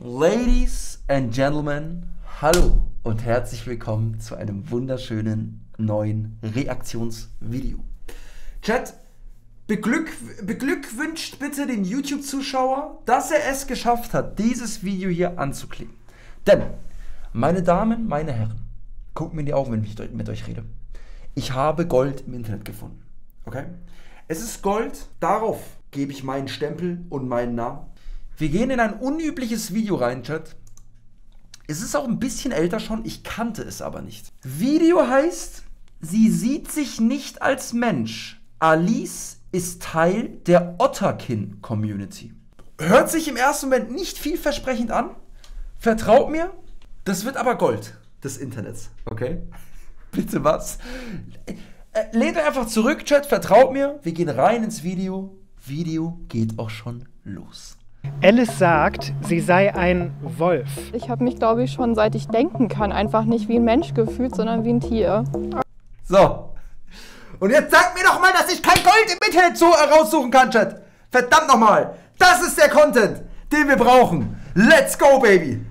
Ladies and Gentlemen, hallo und herzlich willkommen zu einem wunderschönen neuen Reaktionsvideo. Chat, beglückwünscht bitte den YouTube-Zuschauer, dass er es geschafft hat, dieses Video hier anzuklicken. Denn, meine Damen, meine Herren, guckt mir in die Augen, wenn ich mit euch rede. Ich habe Gold im Internet gefunden. Okay? Es ist Gold, darauf gebe ich meinen Stempel und meinen Namen. Wir gehen in ein unübliches Video rein, Chat. Es ist auch ein bisschen älter schon, ich kannte es aber nicht. Video heißt, sie sieht sich nicht als Mensch. Alice ist Teil der Otterkin-Community. Hört sich im ersten Moment nicht vielversprechend an. Vertraut mir, das wird aber Gold des Internets. Okay? Bitte was? Lehnt euch einfach zurück, Chat, vertraut mir. Wir gehen rein ins Video. Video geht auch schon los. Alice sagt, sie sei ein Wolf. Ich habe mich, glaube ich, schon seit ich denken kann, einfach nicht wie ein Mensch gefühlt, sondern wie ein Tier. So. Und jetzt sagt mir doch mal, dass ich kein Gold im Internet so heraussuchen kann, Chat. Verdammt nochmal. Das ist der Content, den wir brauchen. Let's go, Baby.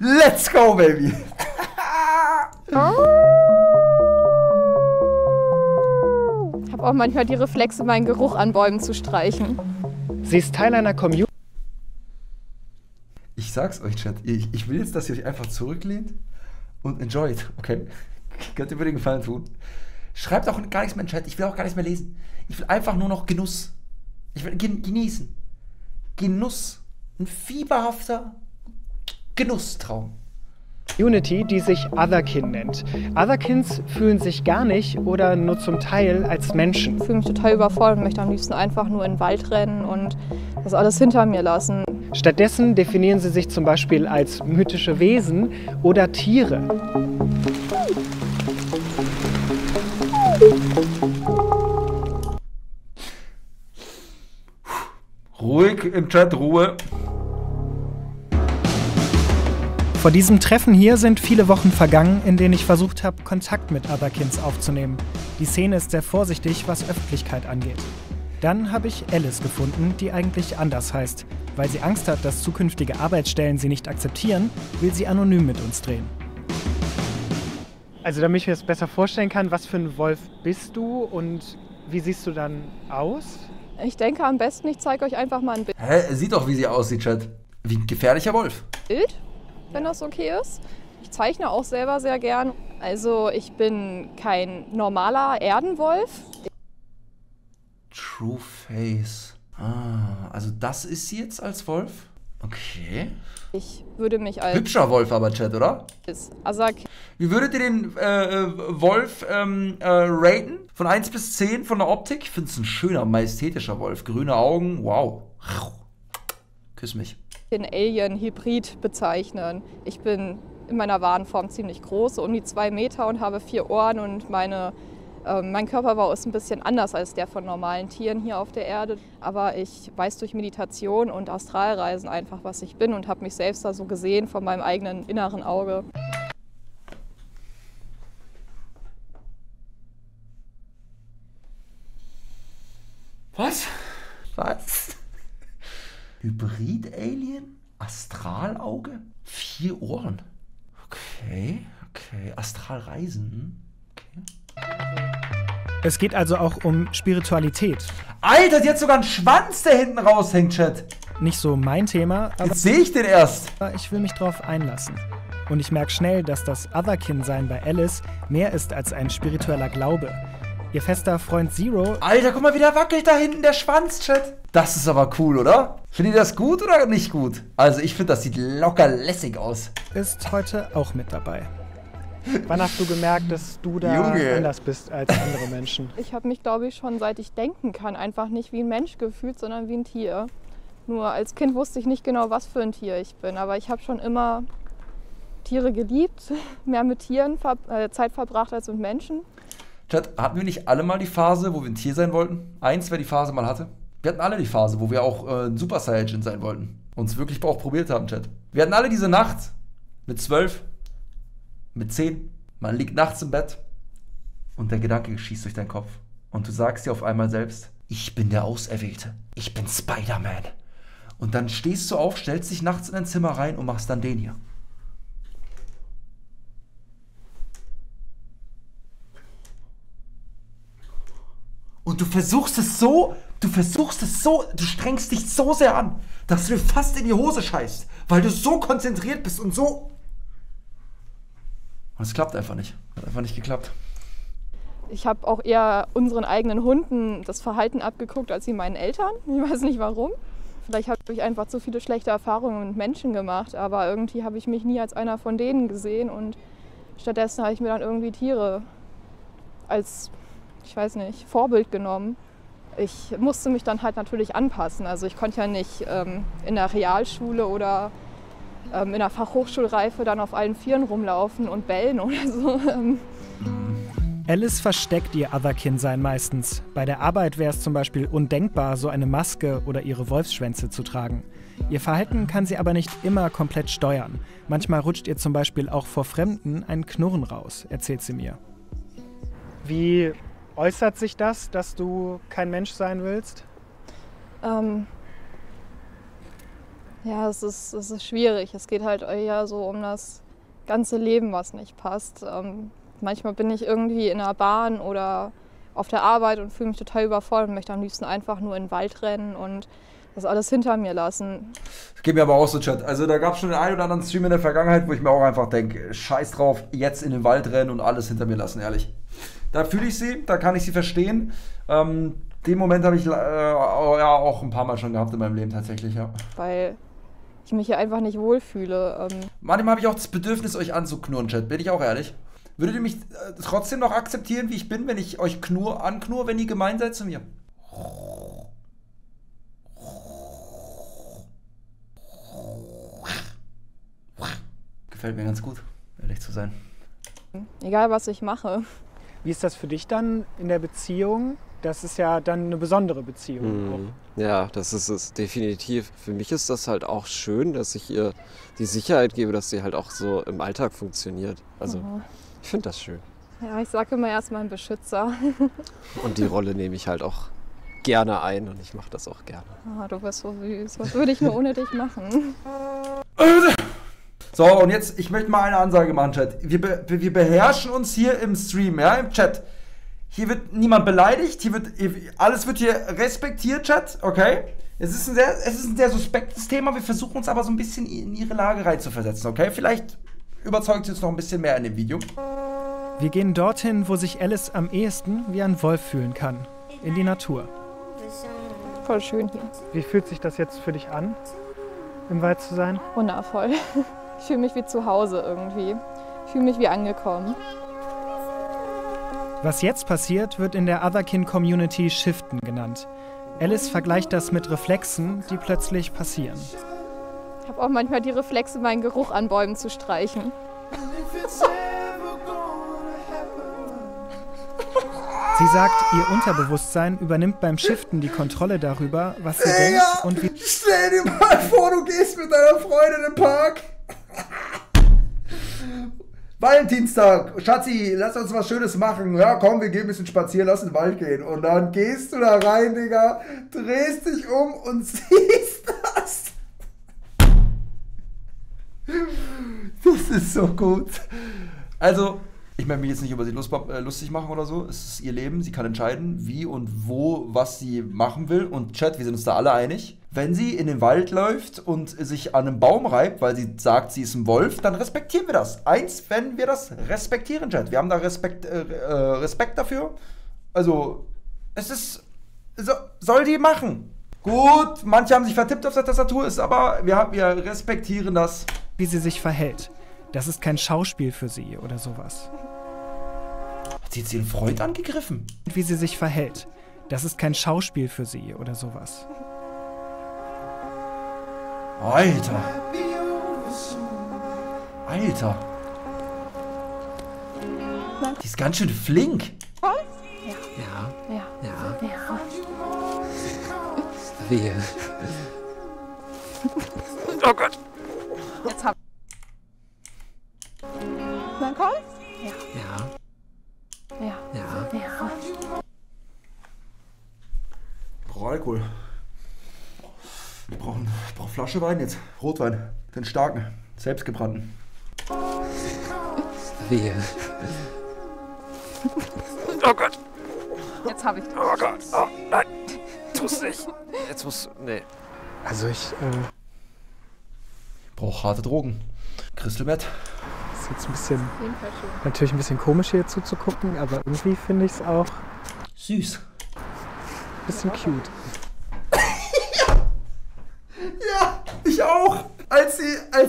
Let's go, Baby. Ich habe auch manchmal die Reflexe, meinen Geruch an Bäumen zu streichen. Sie ist Teil einer Community. Ich sag's euch, Chat. Ich will jetzt, dass ihr euch einfach zurücklehnt und enjoyt, okay? Könnt ihr mir den Gefallen tun? Schreibt auch gar nichts mehr in den Chat. Ich will auch gar nichts mehr lesen. Ich will einfach nur noch Genuss. Ich will genießen. Genuss. Ein fieberhafter Genusstraum. Community, die sich Otherkin nennt. Otherkins fühlen sich gar nicht oder nur zum Teil als Menschen. Ich fühle mich total überfordert, möchte am liebsten einfach nur in den Wald rennen und das alles hinter mir lassen. Stattdessen definieren sie sich zum Beispiel als mythische Wesen oder Tiere. Ruhig im Chat, Ruhe. Vor diesem Treffen hier sind viele Wochen vergangen, in denen ich versucht habe, Kontakt mit Otherkins aufzunehmen. Die Szene ist sehr vorsichtig, was Öffentlichkeit angeht. Dann habe ich Alice gefunden, die eigentlich anders heißt. Weil sie Angst hat, dass zukünftige Arbeitsstellen sie nicht akzeptieren, will sie anonym mit uns drehen. Also damit ich mir das besser vorstellen kann, was für ein Wolf bist du und wie siehst du dann aus? Ich denke am besten, ich zeige euch einfach mal ein Bild. Hä? Sieht doch, wie sie aussieht, Chat. Wie ein gefährlicher Wolf. Bild? Wenn das okay ist. Ich zeichne auch selber sehr gern. Also ich bin kein normaler Erdenwolf. True Face. Ah, also das ist sie jetzt als Wolf? Okay. Ich würde mich als... Hübscher Wolf aber, Chat, oder? Ist Otherkin. Wie würdet ihr den Wolf raten? Von 1 bis 10 von der Optik? Ich finde es ein schöner, majestätischer Wolf. Grüne Augen, wow. Küss mich. Den Alien-Hybrid bezeichnen. Ich bin in meiner wahren Form ziemlich groß, so um die 2 Meter und habe 4 Ohren und mein Körperbau ist ein bisschen anders als der von normalen Tieren hier auf der Erde. Aber ich weiß durch Meditation und Astralreisen einfach, was ich bin und habe mich selbst da so gesehen von meinem eigenen inneren Auge. Was? Was? Hybrid-Alien? Astralauge? 4 Ohren? Okay, okay. Astralreisen? Okay. Es geht also auch um Spiritualität. Alter, die hat sogar einen Schwanz, der hinten raushängt, Chat. Nicht so mein Thema, aber... Jetzt sehe ich den erst. Ich will mich drauf einlassen. Und ich merke schnell, dass das Otherkin-Sein bei Alice mehr ist als ein spiritueller Glaube. Ihr fester Freund Zero... Alter, guck mal, wie der wackelt da hinten, der Schwanz, Chat. Das ist aber cool, oder? Findet ihr das gut oder nicht gut? Also ich finde, das sieht locker lässig aus. Ist heute auch mit dabei. Wann hast du gemerkt, dass du da Junge. Anders bist als andere Menschen? Ich habe mich, glaube ich, schon seit ich denken kann, einfach nicht wie ein Mensch gefühlt, sondern wie ein Tier. Nur als Kind wusste ich nicht genau, was für ein Tier ich bin. Aber ich habe schon immer Tiere geliebt, mehr mit Tieren Zeit verbracht als mit Menschen. Chat, hatten wir nicht alle mal die Phase, wo wir ein Tier sein wollten? Wer die Phase mal hatte. Wir hatten alle die Phase, wo wir auch ein Super Saiyajin sein wollten. Uns wirklich auch probiert haben, Chat. Wir hatten alle diese Nacht mit 12. Mit 10, man liegt nachts im Bett und der Gedanke schießt durch deinen Kopf. Und du sagst dir auf einmal selbst, ich bin der Auserwählte. Ich bin Spider-Man. Und dann stehst du auf, stellst dich nachts in ein Zimmer rein und machst dann den hier. Und du versuchst es so, du strengst dich so sehr an, dass du dir fast in die Hose scheißt, weil du so konzentriert bist und so. Und es klappt einfach nicht. Hat einfach nicht geklappt. Ich habe auch eher unseren eigenen Hunden das Verhalten abgeguckt, als sie meinen Eltern. Ich weiß nicht warum. Vielleicht habe ich einfach zu viele schlechte Erfahrungen mit Menschen gemacht, aber irgendwie habe ich mich nie als einer von denen gesehen und stattdessen habe ich mir dann irgendwie Tiere als, ich weiß nicht, Vorbild genommen. Ich musste mich dann halt natürlich anpassen. Also ich konnte ja nicht in der Realschule oder in der Fachhochschulreife dann auf allen Vieren rumlaufen und bellen oder so. Alice versteckt ihr Otherkin-Sein meistens. Bei der Arbeit wäre es zum Beispiel undenkbar, so eine Maske oder ihre Wolfsschwänze zu tragen. Ihr Verhalten kann sie aber nicht immer komplett steuern. Manchmal rutscht ihr zum Beispiel auch vor Fremden ein Knurren raus, erzählt sie mir. Wie äußert sich das, dass du kein Mensch sein willst? Ja, es ist schwierig. Es geht halt eher so um das ganze Leben, was nicht passt. Manchmal bin ich irgendwie in der Bahn oder auf der Arbeit und fühle mich total überfordert und möchte am liebsten einfach nur in den Wald rennen und das alles hinter mir lassen. Das geht mir aber auch so, Chat. Also da gab es schon den einen oder anderen Stream in der Vergangenheit, wo ich mir auch einfach denke, scheiß drauf, jetzt in den Wald rennen und alles hinter mir lassen, ehrlich. Da fühle ich sie, da kann ich sie verstehen. Den Moment habe ich ja auch ein paar Mal schon gehabt in meinem Leben tatsächlich, ja. Weil ich mich hier einfach nicht wohlfühle. Manchmal habe ich auch das Bedürfnis, euch anzuknurren, Chat, bin ich auch ehrlich. Würdet ihr mich trotzdem noch akzeptieren, wie ich bin, wenn ich euch anknurre, wenn ihr gemein seid zu mir? Gefällt mir ganz gut, ehrlich zu sein. Egal, was ich mache. Wie ist das für dich dann in der Beziehung? Das ist ja dann eine besondere Beziehung. Mhm. Ja, das ist es definitiv. Für mich ist das halt auch schön, dass ich ihr die Sicherheit gebe, dass sie halt auch so im Alltag funktioniert. Also. Mhm. Ich finde das schön. Ja, ich sage immer erst mal ein Beschützer. Und die Rolle nehme ich halt auch gerne ein und ich mache das auch gerne. Ah, du bist so süß. Was würde ich nur ohne dich machen? So, und jetzt, ich möchte mal eine Ansage machen, Chat. Wir beherrschen uns hier im Stream, ja, im Chat. Hier wird niemand beleidigt, alles wird hier respektiert, Chat, okay? Es ist ein sehr suspektes Thema, wir versuchen uns aber so ein bisschen in ihre Lage reinzuversetzen, okay? Vielleicht überzeugt sie uns noch ein bisschen mehr in dem Video. Wir gehen dorthin, wo sich Alice am ehesten wie ein Wolf fühlen kann. In die Natur. Voll schön hier. Wie fühlt sich das jetzt für dich an, im Wald zu sein? Wundervoll. Ich fühle mich wie zu Hause irgendwie. Ich fühle mich wie angekommen. Was jetzt passiert, wird in der Otherkin-Community Shiften genannt. Alice vergleicht das mit Reflexen, die plötzlich passieren. Ich habe auch manchmal die Reflexe, meinen Geruch an Bäumen zu streichen. Sie sagt, ihr Unterbewusstsein übernimmt beim Shiften die Kontrolle darüber, was sie denkt und wie... Stell dir mal vor, du gehst mit deiner Freundin im Park. Valentinstag, Schatzi, lass uns was Schönes machen. Ja, komm, wir gehen ein bisschen spazieren, lass in den Wald gehen. Und dann gehst du da rein, Digga, drehst dich um und siehst das. Das ist so gut. Also, ich möchte mich jetzt nicht über sie lustig machen oder so. Es ist ihr Leben, sie kann entscheiden, wie und wo, was sie machen will. Und Chat, wir sind uns da alle einig. Wenn sie in den Wald läuft und sich an einem Baum reibt, weil sie sagt, sie ist ein Wolf, dann respektieren wir das. Wenn wir das respektieren, Chat. Wir haben da Respekt dafür. Also, es ist... So, soll die machen. Gut, manche haben sich vertippt auf der Tastatur, ist aber... Wir respektieren das. Wie sie sich verhält. Das ist kein Schauspiel für sie oder sowas. Hat sie jetzt ihren Freund angegriffen? Wie sie sich verhält. Das ist kein Schauspiel für sie oder sowas. Alter. Alter. Die ist ganz schön flink. Ja. Ja. Ja. Ja. Ja. Wehe. Oh Gott. Jetzt hab Mein Kopf? Ja. Ja. Ja. Ja. Ja. Brauch Alkohol. Ich brauche Flasche Wein jetzt. Rotwein. Den starken. Selbstgebrannten. Wehe. Oh Gott. Jetzt habe ich dich. Oh Gott. Oh nein. Tu's nicht. Jetzt musst du. Nee. Also ich. Brauche harte Drogen. Crystal Meth. Das ist jetzt ein bisschen. Natürlich ein bisschen komisch hier zuzugucken, aber irgendwie finde ich es auch. Süß. Bisschen cute. Ja, ich auch. Als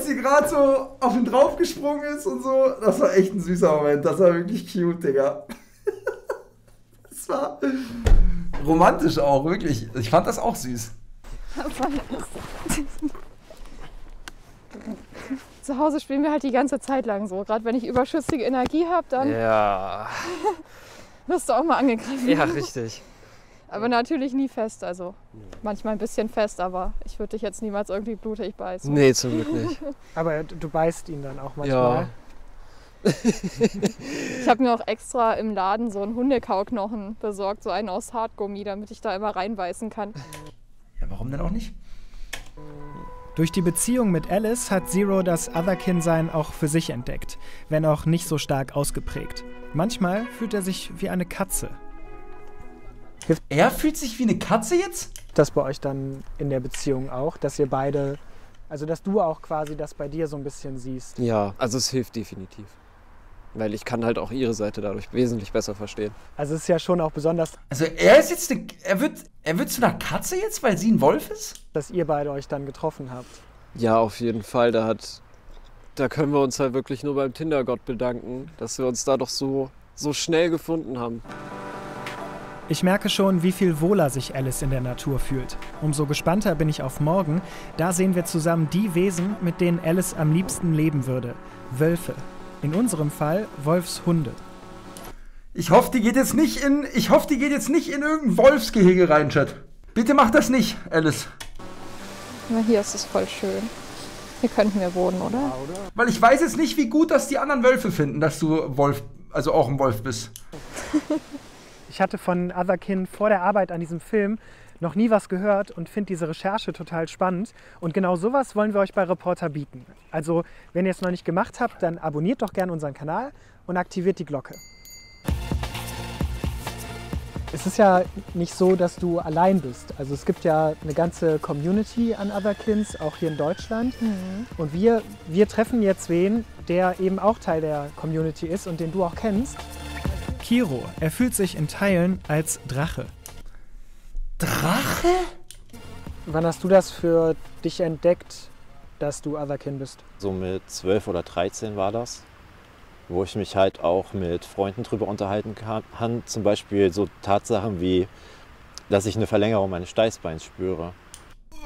sie gerade so auf ihn draufgesprungen ist und so, das war echt ein süßer Moment. Das war wirklich cute, Digga. Das war romantisch auch, wirklich. Ich fand das auch süß. Zu Hause spielen wir halt die ganze Zeit lang so. Gerade wenn ich überschüssige Energie habe, dann... Ja. Wirst du auch mal angegriffen. Ja, richtig. Aber natürlich nie fest, also manchmal ein bisschen fest, aber ich würde dich jetzt niemals irgendwie blutig beißen. Nee, zum Glück nicht. Aber du beißt ihn dann auch manchmal? Ja. Ich habe mir auch extra im Laden so einen Hundekauknochen besorgt, so einen aus Hartgummi, damit ich da immer reinbeißen kann. Ja, warum denn auch nicht? Durch die Beziehung mit Alice hat Zero das Otherkin-Sein auch für sich entdeckt, wenn auch nicht so stark ausgeprägt. Manchmal fühlt er sich wie eine Katze. Er fühlt sich wie eine Katze jetzt? Das bei euch dann in der Beziehung auch, dass ihr beide, also dass du auch quasi das bei dir so ein bisschen siehst. Ja, also es hilft definitiv, weil ich kann halt auch ihre Seite dadurch wesentlich besser verstehen. Also es ist ja schon auch besonders... Also er ist jetzt eine, er wird zu einer Katze jetzt, weil sie ein Wolf ist? Dass ihr beide euch dann getroffen habt. Ja, auf jeden Fall, da können wir uns halt wirklich nur beim Tindergott bedanken, dass wir uns da doch so schnell gefunden haben. Ich merke schon, wie viel wohler sich Alice in der Natur fühlt. Umso gespannter bin ich auf morgen. Da sehen wir zusammen die Wesen, mit denen Alice am liebsten leben würde. Wölfe. In unserem Fall Wolfshunde. Ich hoffe, die geht jetzt nicht in irgendein Wolfsgehege rein, Chat. Bitte mach das nicht, Alice. Na, hier ist es voll schön. Hier könnten wir wohnen, oder? Weil ich weiß jetzt nicht, wie gut das die anderen Wölfe finden, dass du Wolf, also auch ein Wolf bist. Ich hatte von Otherkin vor der Arbeit an diesem Film noch nie was gehört und finde diese Recherche total spannend. Und genau sowas wollen wir euch bei Reporter bieten. Also, wenn ihr es noch nicht gemacht habt, dann abonniert doch gerne unseren Kanal und aktiviert die Glocke. Es ist ja nicht so, dass du allein bist. Also es gibt ja eine ganze Community an Otherkins, auch hier in Deutschland. Mhm. Und wir treffen jetzt wen, der eben auch Teil der Community ist und den du auch kennst. Kiro, er fühlt sich in Teilen als Drache. Drache? Wann hast du das für dich entdeckt, dass du Otherkin bist? So mit 12 oder 13 war das, wo ich mich halt auch mit Freunden drüber unterhalten kann. Zum Beispiel so Tatsachen wie, dass ich eine Verlängerung meines Steißbeins spüre.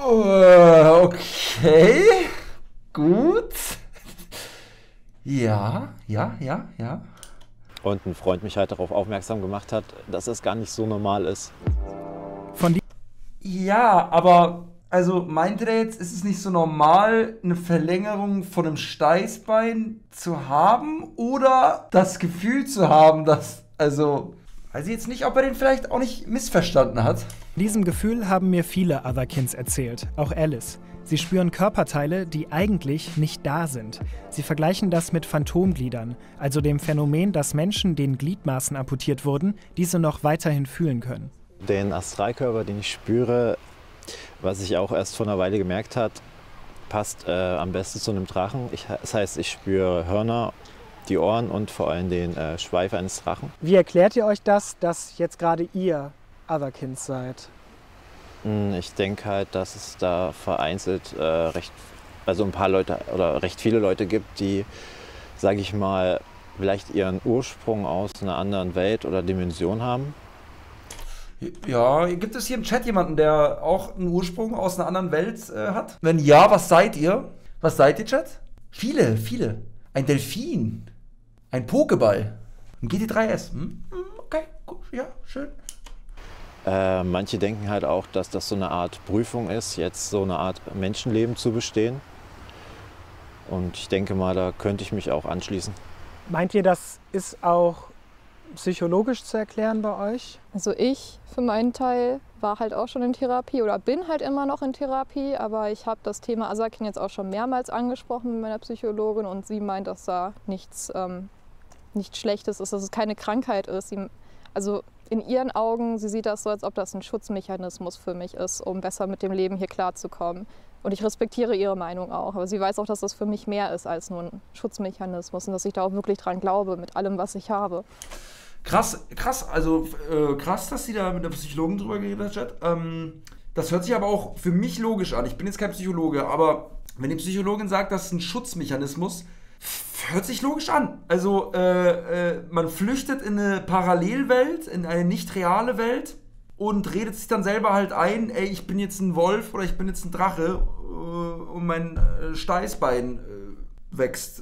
Okay, gut. Ja. Und ein Freund mich halt darauf aufmerksam gemacht hat, dass es gar nicht so normal ist. Ja, aber also meinte der jetzt, ist es nicht so normal, eine Verlängerung von einem Steißbein zu haben oder das Gefühl zu haben, dass, also, weiß ich jetzt nicht, ob er den vielleicht auch nicht missverstanden hat. Diesem Gefühl haben mir viele Otherkins erzählt, auch Alice. Sie spüren Körperteile, die eigentlich nicht da sind. Sie vergleichen das mit Phantomgliedern, also dem Phänomen, dass Menschen, denen Gliedmaßen amputiert wurden, diese noch weiterhin fühlen können. Den Astralkörper, den ich spüre, was ich auch erst vor einer Weile gemerkt habe, passt am besten zu einem Drachen. Das heißt, ich spüre Hörner, die Ohren und vor allem den Schweif eines Drachen. Wie erklärt ihr euch das, dass jetzt gerade ihr Otherkins seid? Ich denke halt, dass es da vereinzelt recht viele Leute gibt, die, sage ich mal, vielleicht ihren Ursprung aus einer anderen Welt oder Dimension haben. Ja, gibt es hier im Chat jemanden, der auch einen Ursprung aus einer anderen Welt hat? Wenn ja, was seid ihr? Was seid ihr, Chat? Viele, viele. Ein Delfin. Ein Pokéball. Ein GT3S. Hm? Okay, gut, ja, schön. Manche denken halt auch, dass das so eine Art Prüfung ist, jetzt so eine Art Menschenleben zu bestehen. Und ich denke mal, da könnte ich mich auch anschließen. Meint ihr, das ist auch psychologisch zu erklären bei euch? Also ich für meinen Teil war halt auch schon in Therapie oder bin halt immer noch in Therapie, aber ich habe das Thema Asakin jetzt auch schon mehrmals angesprochen mit meiner Psychologin und sie meint, dass da nichts Schlechtes ist, dass es keine Krankheit ist. Also in ihren Augen, sie sieht das so, als ob das ein Schutzmechanismus für mich ist, um besser mit dem Leben hier klarzukommen. Und ich respektiere ihre Meinung auch, aber sie weiß auch, dass das für mich mehr ist als nur ein Schutzmechanismus und dass ich da auch wirklich dran glaube mit allem, was ich habe. Krass, also krass, dass sie da mit einer Psychologin drüber geredet hat. Das hört sich aber auch für mich logisch an. Ich bin jetzt kein Psychologe, aber wenn die Psychologin sagt, das ist ein Schutzmechanismus, hört sich logisch an. Also man flüchtet in eine Parallelwelt, in eine nicht reale Welt und redet sich dann selber halt ein, ey, ich bin jetzt ein Wolf oder ich bin jetzt ein Drache und mein Steißbein wächst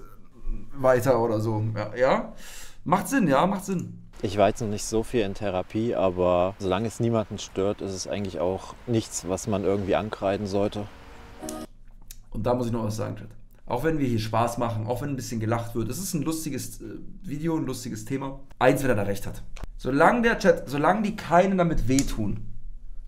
weiter oder so. Ja? Macht Sinn, ja, macht Sinn. Ich war jetzt noch nicht so viel in Therapie, aber solange es niemanden stört, ist es eigentlich auch nichts, was man irgendwie ankreiden sollte. Und da muss ich noch was sagen, Chat. Auch wenn wir hier Spaß machen, auch wenn ein bisschen gelacht wird, es ist ein lustiges Video, ein lustiges Thema. Eins, wenn er da recht hat. Solange der Chat, solange die keinen damit wehtun,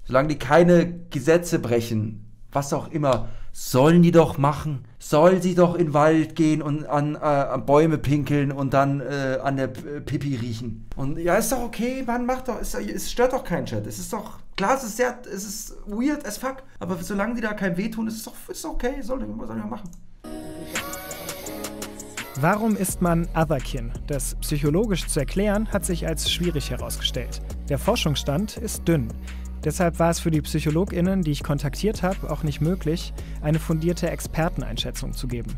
solange die keine Gesetze brechen, was auch immer, sollen die doch machen. Sollen sie doch in den Wald gehen und an Bäume pinkeln und dann an der Pipi riechen. Und ja, ist doch okay, man macht doch, es stört doch keinen Chat. Es ist doch, klar, es ist weird as fuck, aber solange die da keinen wehtun, ist es doch okay, sollen wir machen. Warum ist man Otherkin? Das psychologisch zu erklären, hat sich als schwierig herausgestellt. Der Forschungsstand ist dünn. Deshalb war es für die PsychologInnen, die ich kontaktiert habe, auch nicht möglich, eine fundierte Experteneinschätzung zu geben.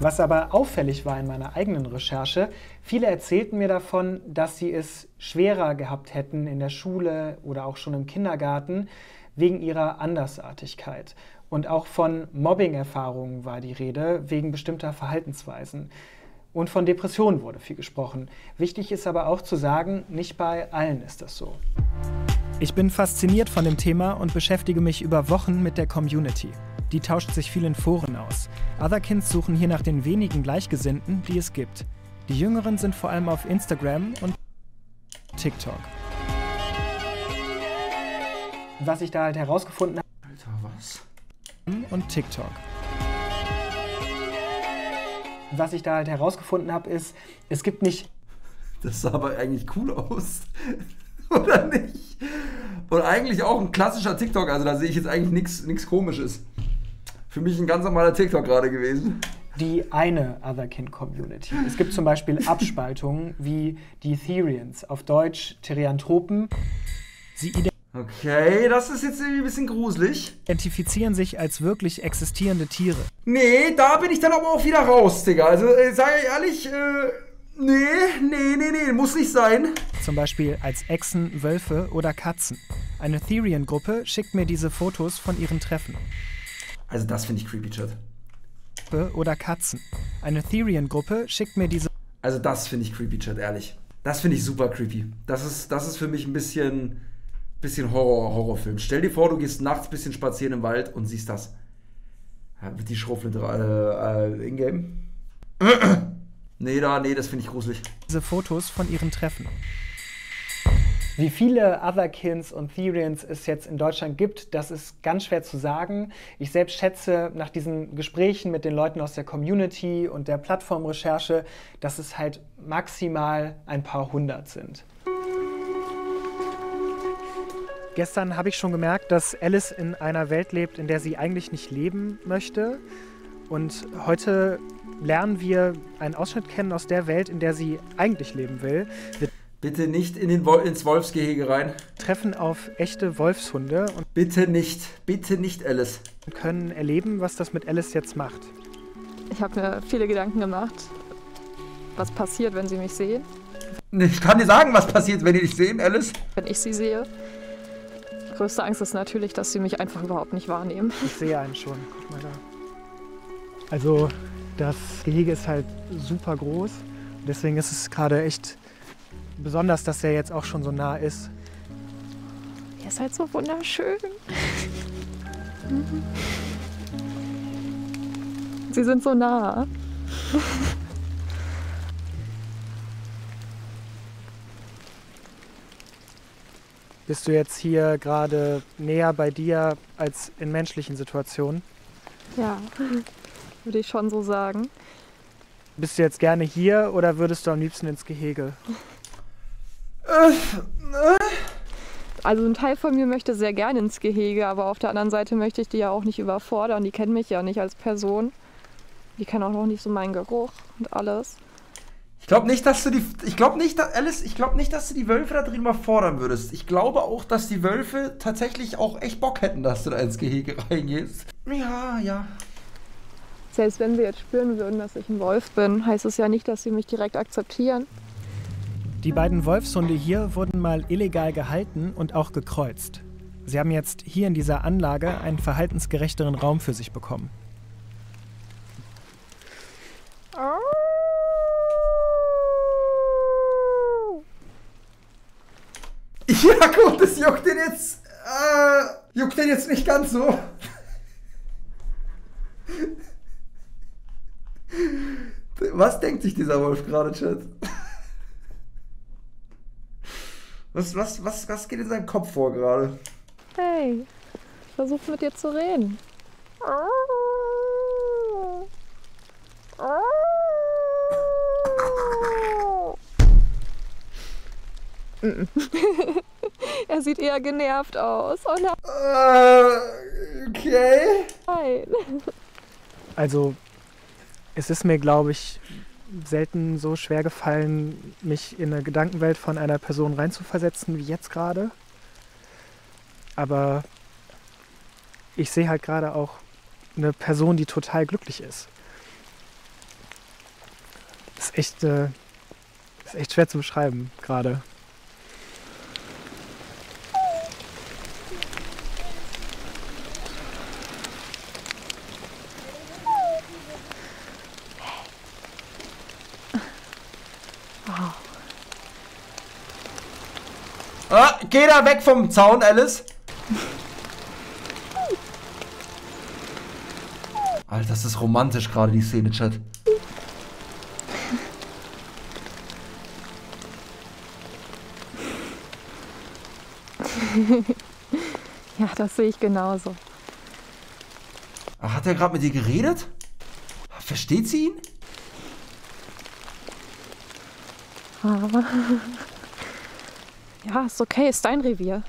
Was aber auffällig war in meiner eigenen Recherche, viele erzählten mir davon, dass sie es schwerer gehabt hätten in der Schule oder auch schon im Kindergarten wegen ihrer Andersartigkeit. Und auch von Mobbing-Erfahrungen war die Rede, wegen bestimmter Verhaltensweisen. Und von Depressionen wurde viel gesprochen. Wichtig ist aber auch zu sagen, nicht bei allen ist das so. Ich bin fasziniert von dem Thema und beschäftige mich über Wochen mit der Community. Die tauscht sich viel in Foren aus. Otherkins suchen hier nach den wenigen Gleichgesinnten, die es gibt. Die Jüngeren sind vor allem auf Instagram und TikTok. Was ich da halt herausgefunden habe... Alter, was? Was ich da halt herausgefunden habe, ist, es gibt nicht... Das sah aber eigentlich cool aus, oder nicht? Und eigentlich auch ein klassischer TikTok, also da sehe ich jetzt eigentlich nichts Komisches. Für mich ein ganz normaler TikTok gerade gewesen. Die eine Otherkin-Community. Es gibt zum Beispiel Abspaltungen wie die Therians, auf Deutsch Therianthropen. Okay, das ist jetzt irgendwie ein bisschen gruselig. Identifizieren sich als wirklich existierende Tiere. Nee, da bin ich dann aber auch wieder raus, Digga. Also, sage ich ehrlich, nee, muss nicht sein. Zum Beispiel als Echsen, Wölfe oder Katzen. Eine Therian-Gruppe schickt mir diese Fotos von ihren Treffen. Also, das finde ich creepy, Chat. Also, das finde ich creepy, Chat, ehrlich. Das finde ich super creepy. Das ist für mich ein bisschen Horrorfilm. Stell dir vor, du gehst nachts ein bisschen spazieren im Wald und siehst das. Die Schrotflinte in-game. Nee, das finde ich gruselig. Diese Fotos von ihren Treffen. Wie viele Otherkins und Therians es jetzt in Deutschland gibt, das ist ganz schwer zu sagen. Ich selbst schätze nach diesen Gesprächen mit den Leuten aus der Community und der Plattformrecherche, dass es halt maximal ein paar hundert sind. Gestern habe ich schon gemerkt, dass Alice in einer Welt lebt, in der sie eigentlich nicht leben möchte. Und heute lernen wir einen Ausschnitt kennen aus der Welt, in der sie eigentlich leben will. Bitte nicht ins Wolfsgehege rein. Treffen auf echte Wolfshunde. Und bitte nicht Alice. Können erleben, was das mit Alice jetzt macht. Ich habe mir viele Gedanken gemacht, was passiert, wenn sie mich sehen. Ich kann dir sagen, was passiert, wenn die dich sehen, Alice. Wenn ich sie sehe. Die größte Angst ist natürlich, dass sie mich einfach überhaupt nicht wahrnehmen. Ich sehe einen schon. Guck mal da. Also das Gehege ist halt super groß. Deswegen ist es gerade echt besonders, dass er jetzt auch schon so nah ist. Er ist halt so wunderschön. Sie sind so nah. bist du jetzt hier gerade näher bei dir als in menschlichen Situationen? Ja, würde ich schon so sagen. Bist du jetzt gerne hier oder würdest du am liebsten ins Gehege? Also ein Teil von mir möchte sehr gerne ins Gehege, aber auf der anderen Seite möchte ich die ja auch nicht überfordern. Die kennen mich ja nicht als Person. Die kennen auch noch nicht so meinen Geruch und alles. Ich glaube nicht, dass du die... Ich glaube nicht, Alice, ich glaube nicht, dass du die Wölfe da drin überfordern würdest. Ich glaube auch, dass die Wölfe tatsächlich auch echt Bock hätten, dass du da ins Gehege reingehst. Ja, ja. Selbst wenn sie jetzt spüren würden, dass ich ein Wolf bin, heißt es ja nicht, dass sie mich direkt akzeptieren. Die beiden Wolfshunde hier wurden mal illegal gehalten und auch gekreuzt. Sie haben jetzt hier in dieser Anlage einen verhaltensgerechteren Raum für sich bekommen. Ja gut, das juckt den jetzt nicht ganz so. Was denkt sich dieser Wolf gerade, Chat? Was geht in seinem Kopf vor gerade? Hey, ich versuche mit dir zu reden. Er sieht eher genervt aus. Oh nein. Okay. Nein. Also, es ist mir, glaube ich, selten so schwer gefallen, mich in eine Gedankenwelt von einer Person reinzuversetzen wie jetzt gerade. Aber ich sehe halt gerade auch eine Person, die total glücklich ist. Das ist echt schwer zu beschreiben gerade. Ah, geh da weg vom Zaun, Alice! Alter, das ist romantisch gerade, die Szene, Chat. Ja, das sehe ich genauso. Hat er gerade mit dir geredet? Versteht sie ihn? Aber... Ja, ist okay, ist dein Revier.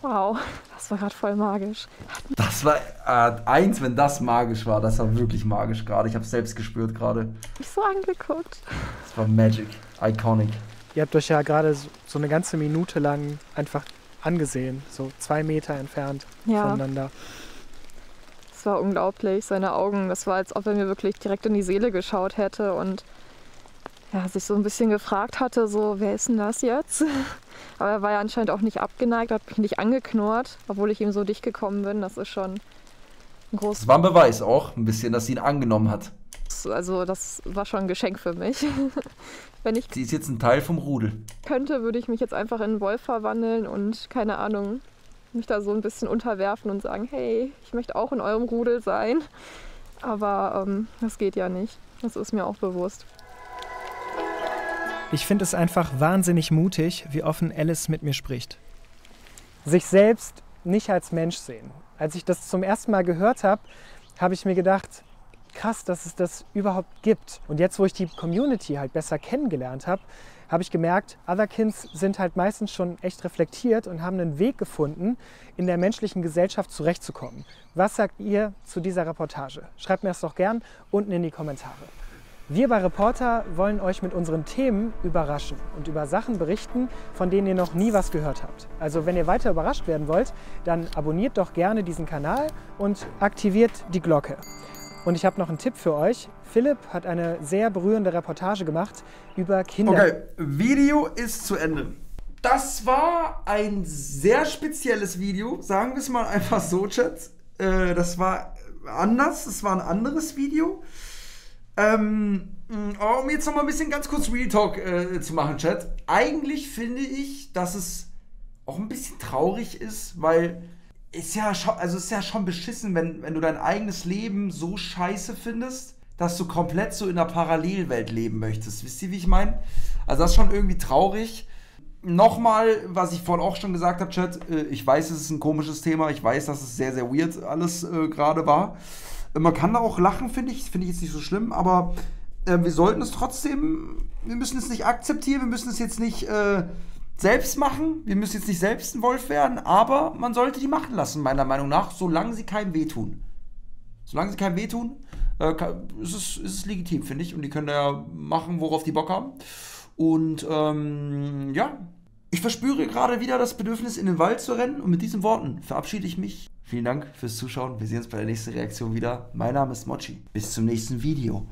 Wow, das war gerade voll magisch. Das war eins, wenn das magisch war. Das war wirklich magisch gerade. Ich habe es selbst gespürt gerade. Ich so angeguckt. Das war magic, iconic. Ihr habt euch ja gerade so eine ganze Minute lang einfach angesehen. So 2 Meter entfernt voneinander. Das war unglaublich, seine Augen. Das war, als ob er mir wirklich direkt in die Seele geschaut hätte und... Ja, sich so ein bisschen gefragt hatte, so, wer ist denn das jetzt? Aber er war ja anscheinend auch nicht abgeneigt, hat mich nicht angeknurrt, obwohl ich ihm so dicht gekommen bin. Das ist schon ein großes... Das war ein Beweis auch, ein bisschen, dass sie ihn angenommen hat. Also das war schon ein Geschenk für mich. Wenn ich... Sie ist jetzt ein Teil vom Rudel. Könnte, würde ich mich jetzt einfach in einen Wolf verwandeln und, keine Ahnung, mich da so ein bisschen unterwerfen und sagen, hey, ich möchte auch in eurem Rudel sein. Aber das geht ja nicht. Das ist mir auch bewusst. Ich finde es einfach wahnsinnig mutig, wie offen Alice mit mir spricht. Sich selbst nicht als Mensch sehen. Als ich das zum ersten Mal gehört habe, habe ich mir gedacht, krass, dass es das überhaupt gibt. Und jetzt, wo ich die Community halt besser kennengelernt habe, habe ich gemerkt, Otherkins sind halt meistens schon echt reflektiert und haben einen Weg gefunden, in der menschlichen Gesellschaft zurechtzukommen. Was sagt ihr zu dieser Reportage? Schreibt mir das doch gern unten in die Kommentare. Wir bei Reporter wollen euch mit unseren Themen überraschen und über Sachen berichten, von denen ihr noch nie was gehört habt. Also wenn ihr weiter überrascht werden wollt, dann abonniert doch gerne diesen Kanal und aktiviert die Glocke. Und ich habe noch einen Tipp für euch. Philipp hat eine sehr berührende Reportage gemacht über Kinder. Okay, Video ist zu Ende. Das war ein sehr spezielles Video, sagen wir es mal einfach so, Chat. Das war anders, das war ein anderes Video. Um jetzt noch mal ein bisschen ganz kurz Real Talk zu machen, Chat. Eigentlich finde ich, dass es auch ein bisschen traurig ist, weil es ist ja schon beschissen, wenn du dein eigenes Leben so scheiße findest, dass du komplett so in einer Parallelwelt leben möchtest. Wisst ihr, wie ich meine? Also das ist schon irgendwie traurig. Nochmal, was ich vorhin auch schon gesagt habe, Chat, ich weiß, es ist ein komisches Thema, ich weiß, dass es sehr, sehr weird alles gerade war. Man kann da auch lachen, finde ich jetzt nicht so schlimm, aber wir sollten es trotzdem, wir müssen es nicht akzeptieren, wir müssen es jetzt nicht selbst machen, wir müssen jetzt nicht selbst ein Wolf werden, aber man sollte die machen lassen, meiner Meinung nach, solange sie keinem wehtun. Solange sie keinem wehtun, ist es legitim, finde ich, und die können da ja machen, worauf die Bock haben. Und ja, ich verspüre gerade wieder das Bedürfnis, in den Wald zu rennen, und mit diesen Worten verabschiede ich mich. Vielen Dank fürs Zuschauen, wir sehen uns bei der nächsten Reaktion wieder. Mein Name ist Mochi, bis zum nächsten Video.